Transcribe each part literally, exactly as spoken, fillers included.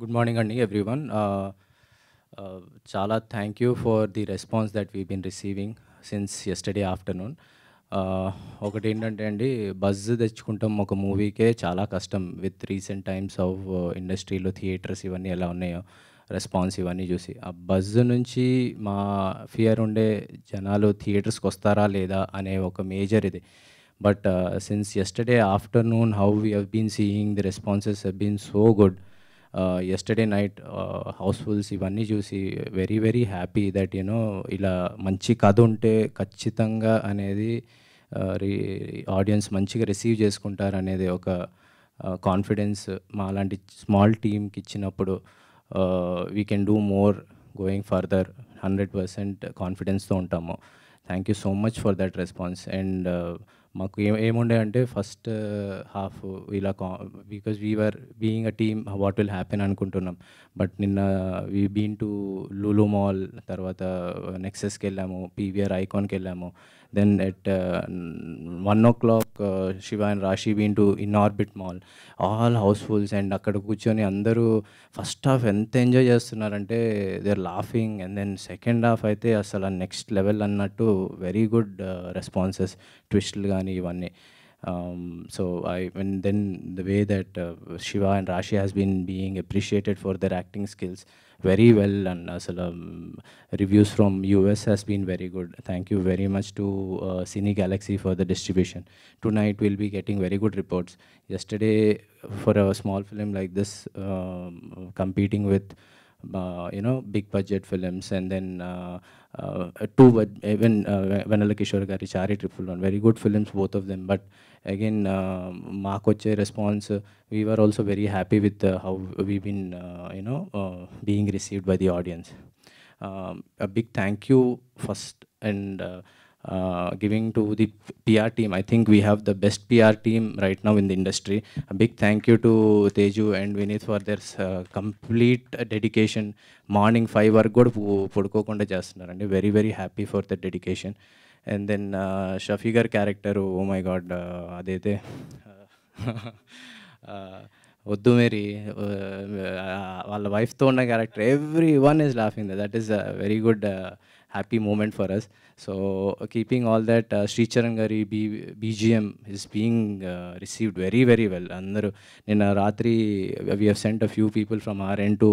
Good morning, Andy, everyone. Uh, uh, Chala, thank you for the response that we've been receiving since yesterday afternoon. Okati entante andi buzz techukuntam oka movie ke chala custom with recent times of industry lo theaters ivanni ela unnayo response ivanni chusi aa buzz nunchi ma fear unde janalu theaters ku ostara leda ane oka major idi. But uh, since yesterday afternoon how we have been seeing the responses have been so good. Uh, yesterday night uh, housefuls ivanni chusi very very happy that you know ila manchi kadu unte kachitanga anedi audience మంచిగా receive చేసుకుంటారు అనేది ఒక confidence మా లాంటి small టీమ్కి ఇచ్చినప్పుడు we can do more going further hundred percent కాన్ఫిడెన్స్తో ఉంటాము. Thank you so much for that response. And మాకు ఏ ఏముండే అంటే ఫస్ట్ హాఫ్ ఇలా కా because we are being a team what will happen అనుకుంటున్నాం. బట్ నిన్న we been to Lulu mall, తర్వాత నెక్సస్కి వెళ్ళాము, పీవీఆర్ ఐకాన్కి వెళ్ళాము. Then at uh, one o'clock uh, Shiva and Rashi been to Inorbit Mall, all housefuls, and akkada kuchoni andaru first half entha enjoy chestunarante they are laughing, and then second half aithe asala next level annattu very good uh, responses, twist gaani ivanni. um, so I and then the way that uh, Shiva and Rashi has been being appreciated for their acting skills very well, and asala um, reviews from U S has been very good. Thank you very much to uh, Cine Galaxy for the distribution. Tonight we'll be getting very good reports. Yesterday for a small film like this, um, competing with uh, you know big budget films, and then uh, uh, two even uh, Vanalakishoragari, Chari triple one, very good films both of them. But again, Makoche uh, response, uh, we were also very happy with uh, how we've been, uh, you know, uh, being received by the audience. Um, a big thank you first and uh, uh, giving to the P R team. I think we have the best P R team right now in the industry. A big thank you to Teju and Vinith for their uh, complete uh, dedication. Morning five hour good, very, very happy for the dedication. And then uh, Shafigar character, oh my god, adete oddu meri valla wife tho unna character, everyone is laughing. That is a very good uh, happy moment for us. So uh, keeping all that, uh, Sri Charan gari B G M is being uh, received very very well. Andaru nina ratri we have sent a few people from our end to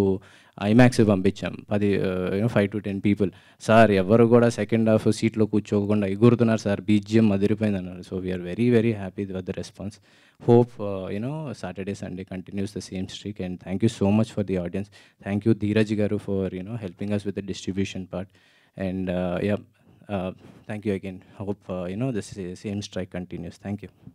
IMAX పంపించాం, పది you know five to ten people. Sir ఎవరు కూడా second half సీట్లో కూర్చోకుండా ఎగురుతున్నారు sir, BGM అదిరిపోయింది అన్నారు. So we are very very happy with the response. Hope you know Saturday Sunday continues the same streak. And thank you so much for the audience. Thank you Dheeraj garu for you know helping us with the distribution part. And yeah thank you again. Hope you know the same strike continues. Thank you.